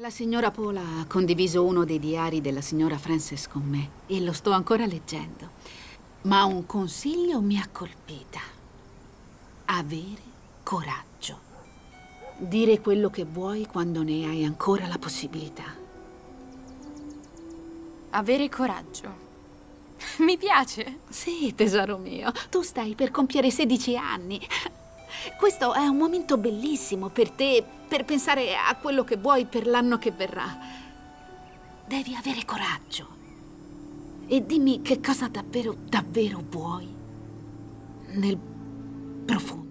La signora Pola ha condiviso uno dei diari della signora Frances con me e lo sto ancora leggendo. Ma un consiglio mi ha colpita. Avere coraggio. Dire quello che vuoi quando ne hai ancora la possibilità. Avere coraggio. Mi piace. Sì, tesoro mio. Tu stai per compiere 16 anni. Questo è un momento bellissimo per te, per pensare a quello che vuoi per l'anno che verrà. Devi avere coraggio. E dimmi che cosa davvero, davvero vuoi nel profondo.